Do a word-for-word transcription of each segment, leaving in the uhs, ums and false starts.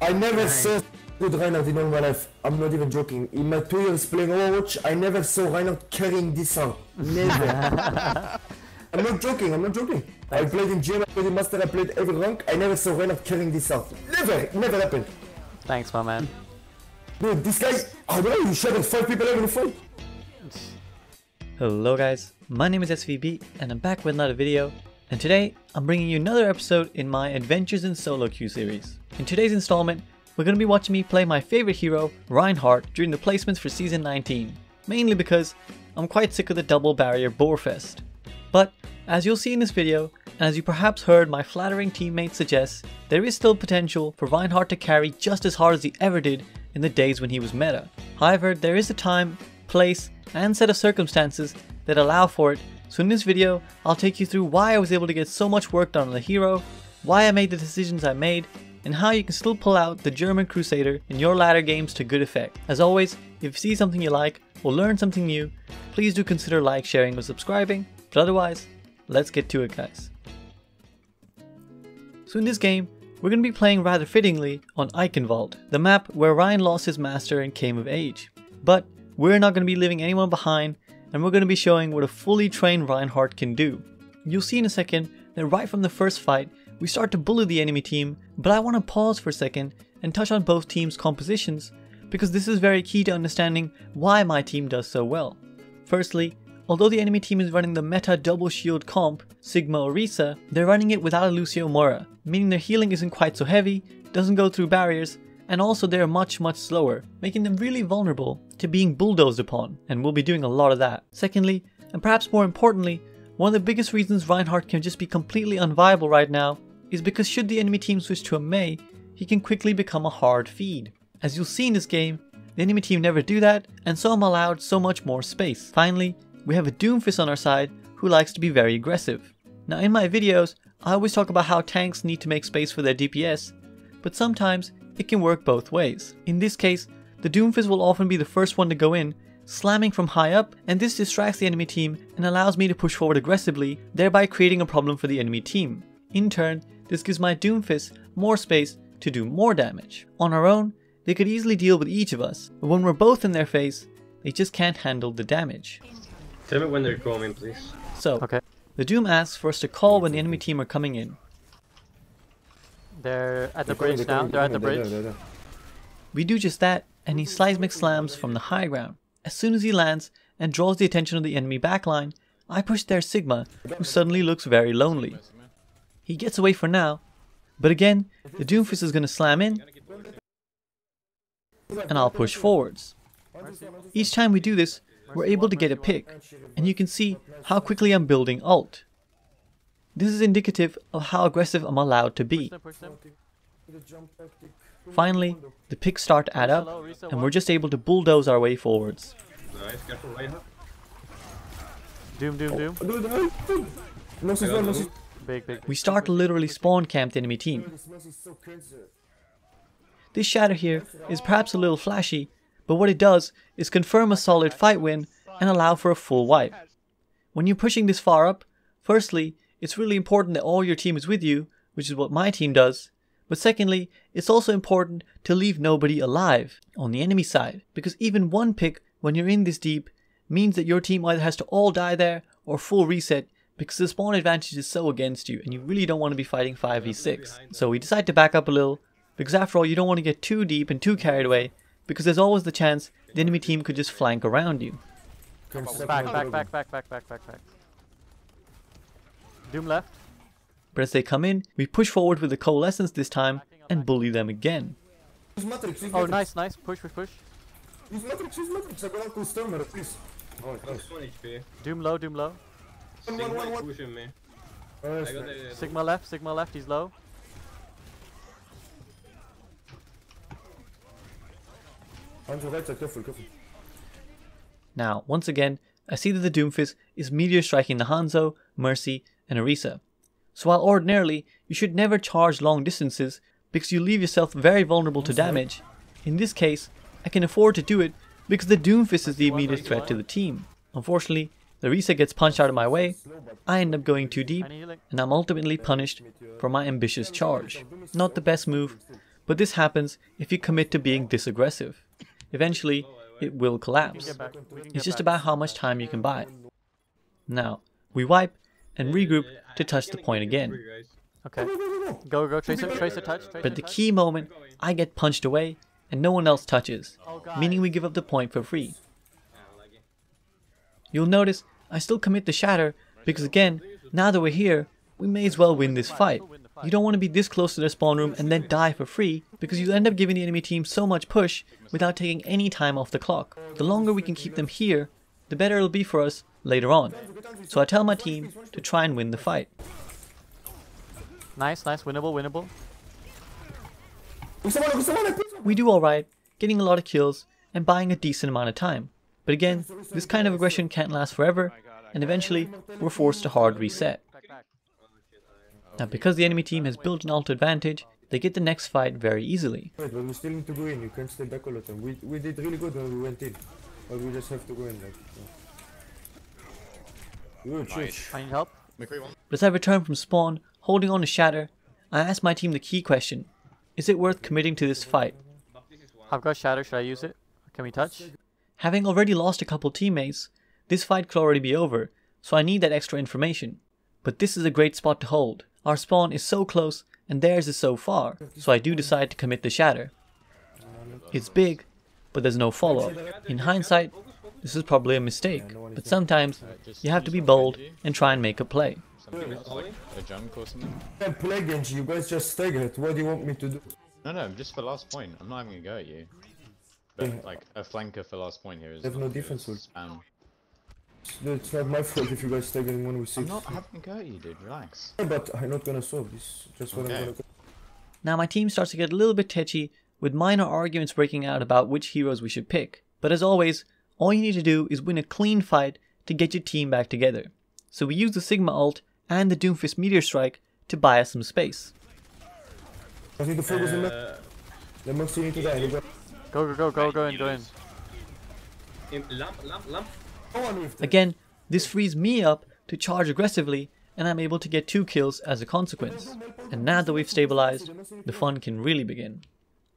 I never Dang. saw good Reinhardt in all my life. I'm not even joking. In my two years playing Overwatch, I never saw Reinhardt carrying this out. Never. I'm not joking, I'm not joking. I played in G M, I played in Master, I played every rank. I never saw Reinhardt carrying this out. Never, never happened. Thanks, my man. Dude, this guy, how do you shot at five people every fight? Hello guys, my name is S V B and I'm back with another video. And today, I'm bringing you another episode in my Adventures in Solo Queue series. In today's installment, we're going to be watching me play my favorite hero, Reinhardt, during the placements for Season nineteen. Mainly because I'm quite sick of the double barrier borefest. But as you'll see in this video, and as you perhaps heard my flattering teammate suggest, there is still potential for Reinhardt to carry just as hard as he ever did in the days when he was meta. However, there is a time, place, and set of circumstances that allow for it. So in this video, I'll take you through why I was able to get so much work done on the hero, why I made the decisions I made, and how you can still pull out the German Crusader in your ladder games to good effect. As always, if you see something you like or learn something new, please do consider like, sharing, or subscribing. But otherwise, let's get to it guys. So in this game, we're going to be playing rather fittingly on Eichenwalde, the map where Ryan lost his master and came of age. But we're not going to be leaving anyone behind, and we're going to be showing what a fully trained Reinhardt can do. You'll see in a second that right from the first fight, we start to bully the enemy team, but I want to pause for a second and touch on both teams' compositions, because this is very key to understanding why my team does so well. Firstly, although the enemy team is running the meta double shield comp, Sigma Orisa, they're running it without a Lucio Mora, meaning their healing isn't quite so heavy, doesn't go through barriers, and also they're much much slower, making them really vulnerable to being bulldozed upon, and we'll be doing a lot of that. Secondly, and perhaps more importantly, one of the biggest reasons Reinhardt can just be completely unviable right now is because should the enemy team switch to a Mei, he can quickly become a hard feed. As you'll see in this game, the enemy team never do that, and so I'm allowed so much more space. Finally, we have a Doomfist on our side who likes to be very aggressive. Now in my videos, I always talk about how tanks need to make space for their D P S, but sometimes it can work both ways. In this case, the Doomfist will often be the first one to go in, slamming from high up, and this distracts the enemy team and allows me to push forward aggressively, thereby creating a problem for the enemy team. In turn, this gives my Doomfist more space to do more damage. On our own, they could easily deal with each of us, but when we're both in their face, they just can't handle the damage. Tell me when they're coming, please. So, okay. The Doom asks for us to call when the enemy team are coming in. They're at the bridge now, they're at the bridge. We do just that, and he seismic slams from the high ground. As soon as he lands and draws the attention of the enemy backline, I push their Sigma, who suddenly looks very lonely. He gets away for now, but again, the Doomfist is going to slam in, and I'll push forwards. Each time we do this, we're able to get a pick, and you can see how quickly I'm building ult. This is indicative of how aggressive I'm allowed to be. Finally, the picks start to add up, and we're just able to bulldoze our way forwards. Doom, doom, doom. We start to literally spawn camp the enemy team. This shatter here is perhaps a little flashy, but what it does is confirm a solid fight win and allow for a full wipe. When you're pushing this far up, firstly, it's really important that all your team is with you, which is what my team does, but secondly, it's also important to leave nobody alive on the enemy side, because even one pick when you're in this deep means that your team either has to all die there or full reset, because the spawn advantage is so against you and you really don't want to be fighting five v six. So we decide to back up a little, because after all you don't want to get too deep and too carried away, because there's always the chance the enemy team could just flank around you. Back, back, back, back, back, back, back, back. Doom left. But as they come in, we push forward with the coalescence this time and bully them again. Oh, nice, nice. Push, push, push. Doom low, Doom low. Sigma left, Sigma left, he's low. Now, once again, I see that the Doomfist is meteor striking the Hanzo, Mercy, and Orisa. So while ordinarily you should never charge long distances because you leave yourself very vulnerable to damage, in this case I can afford to do it because the Doomfist is the immediate threat to the team. Unfortunately, the Orisa gets punched out of my way, I end up going too deep, and I'm ultimately punished for my ambitious charge. Not the best move, But this happens if you commit to being this aggressive. Eventually, it will collapse. It's just about how much time you can buy. Now, we wipe and regroup to touch the point again. Okay. Go, go, tracer, tracer, touch. Tracer, but the key moment, I get punched away and no one else touches, meaning we give up the point for free. You'll notice I still commit the shatter because again, now that we're here, we may as well win this fight. You don't want to be this close to their spawn room and then die for free, because you'll end up giving the enemy team so much push without taking any time off the clock. The longer we can keep them here, the better it'll be for us later on. So I tell my team to try and win the fight. Nice, nice, winnable, winnable. We do alright, getting a lot of kills and buying a decent amount of time. But again, this kind of aggression can't last forever, and eventually we're forced to hard reset. Now, because the enemy team has built an ult advantage, they get the next fight very easily. But we still need to go in, you can't stay back all the time. We, we did really good when we went in, but we just have to go in. Like, yeah. Ooh, nice. I need help. But as I return from spawn, holding on to shatter, I ask my team the key question. Is it worth committing to this fight? I've got shatter, should I use it? Can we touch? Having already lost a couple teammates, this fight could already be over, so I need that extra information. But this is a great spot to hold. Our spawn is so close and theirs is so far, so I do decide to commit the shatter. It's big, but there's no follow-up. In hindsight, this is probably a mistake, but sometimes you have to be bold and try and make a play. Play games, you guys just stagger it. What do you want me to do? No, no, just for last point. I'm not even gonna go at you. But like a flanker for last point here is. There's no defense. It's not my fault if you guys stagger in one with six. I'm not having a go at you, dude. Relax. Yeah, but I'm not gonna solve this. Just what okay. I'm gonna go. Now my team starts to get a little bit tetchy, with minor arguments breaking out about which heroes we should pick. But as always, all you need to do is win a clean fight to get your team back together. So we use the Sigma ult and the Doomfist Meteor Strike to buy us some space. I need to focus on that. The Mercy need to die. Go, go, go, go, go in, go in. Lump, lump, lump. Again, this frees me up to charge aggressively, and I'm able to get two kills as a consequence. And now that we've stabilized, the fun can really begin.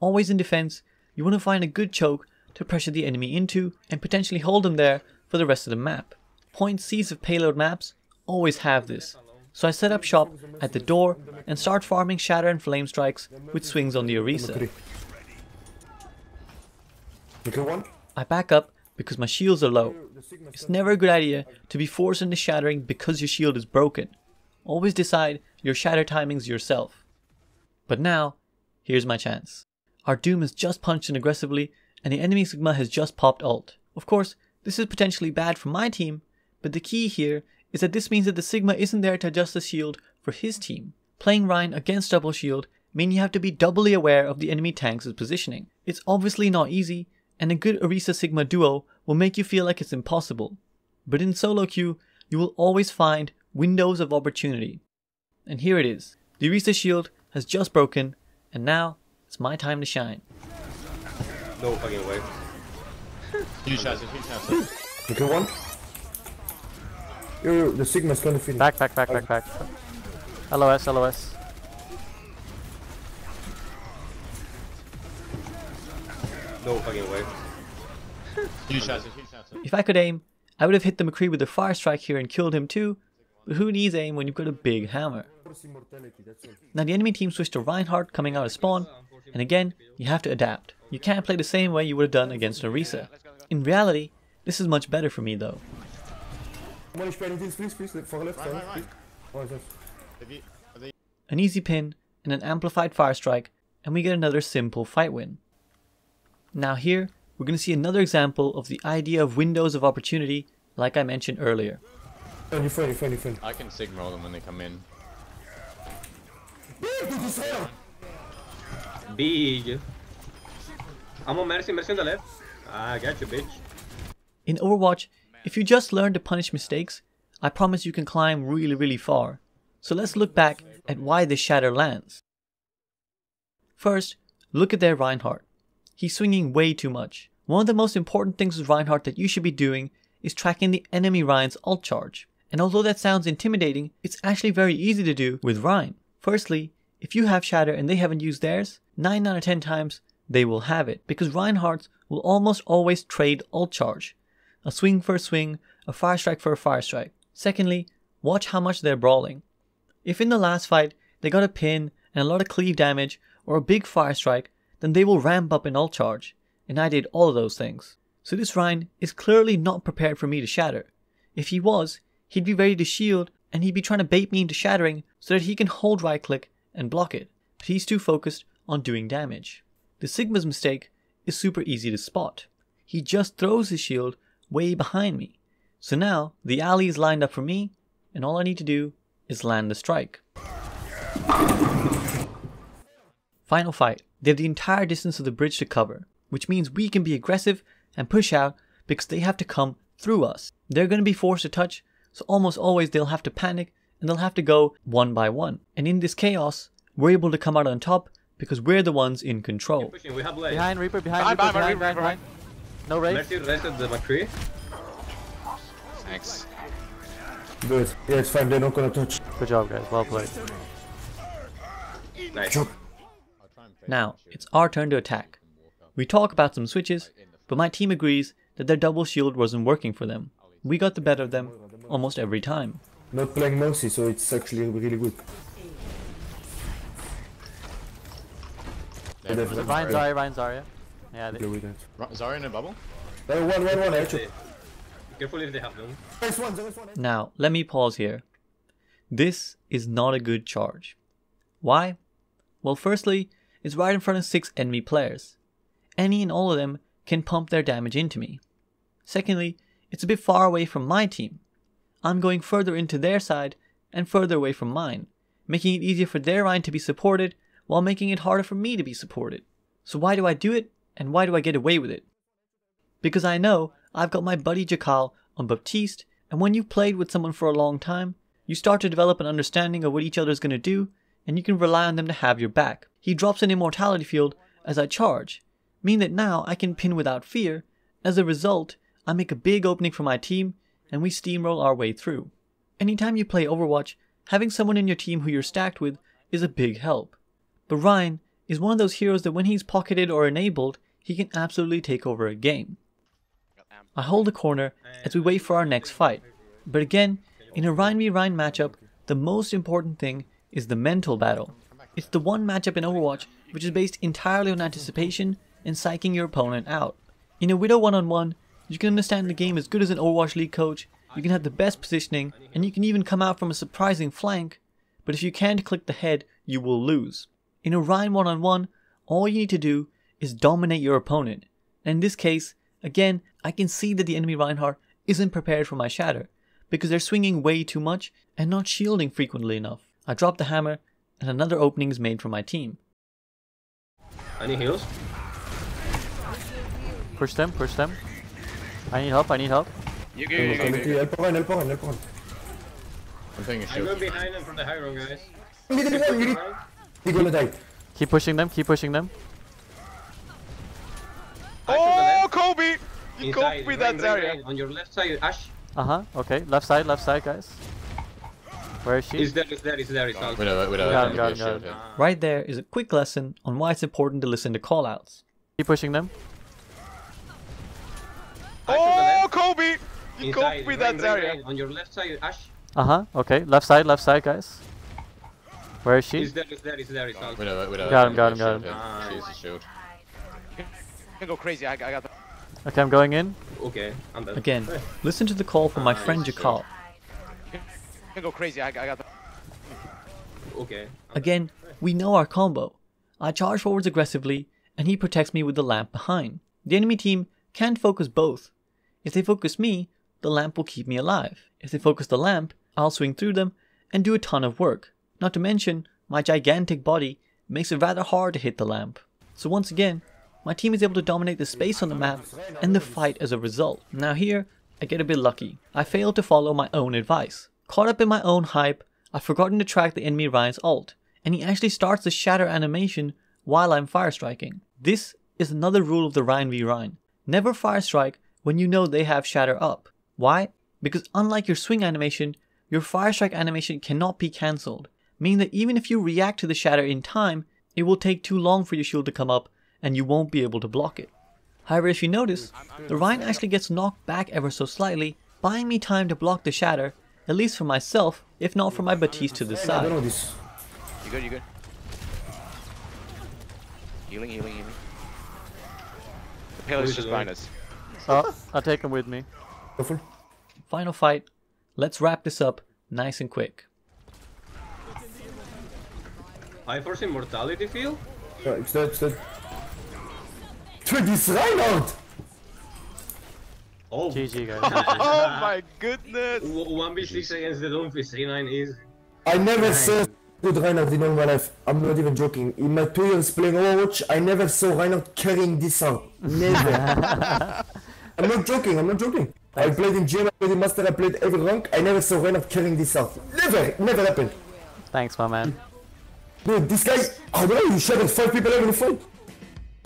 Always in defense, you want to find a good choke to pressure the enemy into and potentially hold them there for the rest of the map. Point C's of payload maps always have this, so I set up shop at the door and start farming shatter and flame strikes with swings on the Orisa. I back up because my shields are low. It's never a good idea to be forced into shattering because your shield is broken. Always decide your shatter timings yourself. But now, here's my chance. Our Doom has just punched in aggressively and the enemy Sigma has just popped ult. Of course, this is potentially bad for my team, but the key here is that this means that the Sigma isn't there to adjust the shield for his team. Playing Rein against double shield means you have to be doubly aware of the enemy tank's positioning. It's obviously not easy, and a good Orisa Sigma duo will make you feel like it's impossible. But in solo queue, you will always find windows of opportunity. And here it is. The Orisa shield has just broken, and now it's my time to shine. No fucking way. Huge hazard, huge hazard. Okay, one. Yo, yo, the Sigma's gonna finish. Back, back, back, back, back. L O S, L O S. No fucking way. If I could aim, I would have hit the McCree with a fire strike here and killed him too, but who needs aim when you've got a big hammer? Now the enemy team switched to Reinhardt coming out of spawn, and again, you have to adapt. You can't play the same way you would have done against Orisa. In reality, this is much better for me though. An easy pin and an amplified fire strike, and we get another simple fight win. Now here, we're going to see another example of the idea of windows of opportunity, like I mentioned earlier. You're friendly, friendly, friendly. I can signal them when they come in. Big. I'm on Mercy, Mercy on the left. I got you, bitch. In Overwatch, if you just learn to punish mistakes, I promise you can climb really, really far. So let's look back at why this shatter lands. First, look at their Reinhardt. He's swinging way too much. One of the most important things with Reinhardt that you should be doing is tracking the enemy Rein's ult charge. And although that sounds intimidating, it's actually very easy to do with Rein. Firstly, if you have shatter and they haven't used theirs, nine out of ten times they will have it, because Reinhardts will almost always trade ult charge. A swing for a swing, a fire strike for a fire strike. Secondly, watch how much they're brawling. If in the last fight they got a pin and a lot of cleave damage or a big fire strike, then they will ramp up in ult charge, and I did all of those things. So this Rein is clearly not prepared for me to shatter. If he was, he'd be ready to shield and he'd be trying to bait me into shattering so that he can hold right click and block it, but he's too focused on doing damage. The Sigma's mistake is super easy to spot. He just throws his shield way behind me. So now the alley is lined up for me, and all I need to do is land the strike. Final fight. They have the entire distance of the bridge to cover, which means we can be aggressive and push out because they have to come through us. They're going to be forced to touch, so almost always they'll have to panic and they'll have to go one by one. And in this chaos, we're able to come out on top because we're the ones in control. Keep pushing, we have legs. Behind Reaper, behind Reaper, behind, behind, behind. No raid. Mercy rented the McCree. Thanks. Good. Yeah, it's fine. They're not gonna touch. Good job, guys. Well played. Nice. Now, it's our turn to attack. We talk about some switches, but my team agrees that their double shield wasn't working for them. We got the better of them almost every time. Not playing Mercy, so it's actually really good. Ryan Zarya, Ryan Zarya. Yeah, they... Zarya in a bubble? Oh, one, one, one, actually. Careful if they have them. Now, let me pause here. This is not a good charge. Why? Well, firstly, it's right in front of six enemy players. Any and all of them can pump their damage into me. Secondly, it's a bit far away from my team. I'm going further into their side and further away from mine, making it easier for their line to be supported while making it harder for me to be supported. So why do I do it, and why do I get away with it? Because I know I've got my buddy Jakal on Baptiste, and when you've played with someone for a long time, you start to develop an understanding of what each other's going to do, and you can rely on them to have your back. He drops an immortality field as I charge, meaning that now I can pin without fear. As a result, I make a big opening for my team, and we steamroll our way through. Anytime you play Overwatch, having someone in your team who you're stacked with is a big help. But Rein is one of those heroes that when he's pocketed or enabled, he can absolutely take over a game. I hold the corner as we wait for our next fight, but again, in a Rein v Rein matchup, the most important thing is the mental battle. It's the one matchup in Overwatch which is based entirely on anticipation and psyching your opponent out. In a Widow one on one, you can understand the game as good as an Overwatch League coach, you can have the best positioning, and you can even come out from a surprising flank, but if you can't click the head, you will lose. In a Rein one on one, all you need to do is dominate your opponent, and in this case, again, I can see that the enemy Reinhardt isn't prepared for my shatter, because they're swinging way too much and not shielding frequently enough. I drop the hammer, and another opening is made for my team. I need heals. Push them, push them. I need help, I need help. You go, you go, you go. Help on, help on, help on. I'm taking a shield. I'm going behind them from the high road, guys. You're gonna die. Keep pushing them, keep pushing them. Oh, Kobe! You coped with that Zarya. On your left side, Ash. Uh-huh, okay. Left side, left side, guys. Where is she? Is there, is there, is there. Right there is a quick lesson on why it's important to listen to callouts. Keep pushing them. Oh, Kobe! You coped with that Zarya. On your left side, Ash. Uh-huh, okay. Left side, left side, guys. Where is she? Is there, is there, is there. Got him, got him, got him. She's a shield. I can go crazy. I, I got the... Okay, I'm going in. Okay, I'm done. Again, listen to the call from my ah, friend Jakal. I can go crazy. I, I got the... Okay. I'm Again, done. We know our combo. I charge forwards aggressively, and he protects me with the lamp behind. The enemy team can focus both. If they focus me, the lamp will keep me alive. If they focus the lamp, I'll swing through them and do a ton of work. Not to mention, my gigantic body makes it rather hard to hit the lamp. So once again, my team is able to dominate the space on the map and the fight as a result. Now here, I get a bit lucky. I failed to follow my own advice. Caught up in my own hype, I've forgotten to track the enemy Ryan's ult, and he actually starts the shatter animation while I'm fire striking. This is another rule of the Rein v Rein. Never fire strike when you know they have shatter up. Why? Because unlike your swing animation, your fire strike animation cannot be cancelled, meaning that even if you react to the shatter in time, It will take too long for your shield to come up and you won't be able to block it. However, if you notice, the Rein actually gets knocked back ever so slightly, buying me time to block the shatter, at least for myself, if not for my Baptiste to the side. I don't know this. You good, you good. Healing, healing, healing. The pale is just behind us. Oh, I'll take him with me. Careful. Final fight. Let's wrap this up nice and quick. I force immortality field? Yeah, it's dead, it's dead. Dude, this Reinhardt! Oh. G G, guys. Oh my goodness! one v six against the Doomfist, three nine is. I never saw good Reinhardt in all my life. I'm not even joking. In my two years playing Overwatch, I never saw Reinhardt carrying this out. Never. I'm not joking, I'm not joking. I played in G M, I played in Master, I played every rank. I never saw Reinhardt carrying this out. Never, never happened. Thanks, my man. Dude, this guy, I don't know, you shattered five people every fight.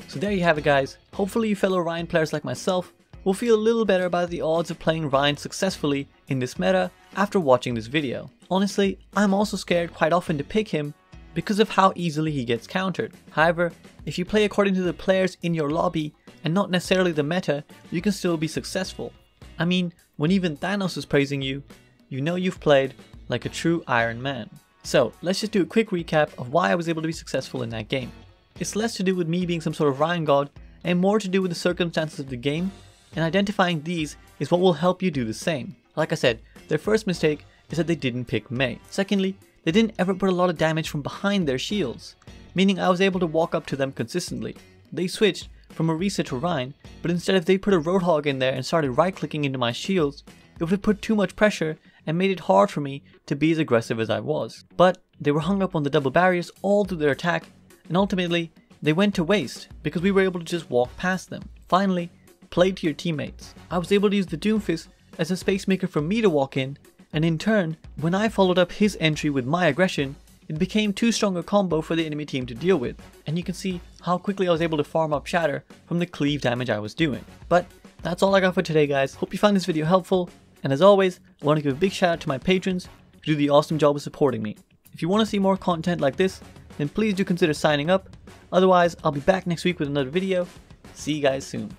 So there you have it, guys. Hopefully you fellow Rein players like myself will feel a little better about the odds of playing Rein successfully in this meta after watching this video. Honestly, I'm also scared quite often to pick him because of how easily he gets countered. However, if you play according to the players in your lobby and not necessarily the meta, you can still be successful. I mean, when even Thanos is praising you, you know you've played like a true Iron Man. So let's just do a quick recap of why I was able to be successful in that game. It's less to do with me being some sort of Rein god and more to do with the circumstances of the game, and identifying these is what will help you do the same. Like I said, their first mistake is that they didn't pick Mei. Secondly, they didn't ever put a lot of damage from behind their shields, meaning I was able to walk up to them consistently. They switched from Orisa to Rein, but instead if they put a Roadhog in there and started right clicking into my shields, it would have put too much pressure and made it hard for me to be as aggressive as I was. But they were hung up on the double barriers all through their attack, and ultimately they went to waste because we were able to just walk past them. Finally, play to your teammates. I was able to use the Doomfist as a space maker for me to walk in, and in turn, when I followed up his entry with my aggression, it became too strong a combo for the enemy team to deal with, and you can see how quickly I was able to farm up shatter from the cleave damage I was doing. But that's all I got for today, guys. Hope you found this video helpful. And as always, I want to give a big shout out to my patrons who do the awesome job of supporting me. If you want to see more content like this, then please do consider signing up. Otherwise, I'll be back next week with another video. See you guys soon.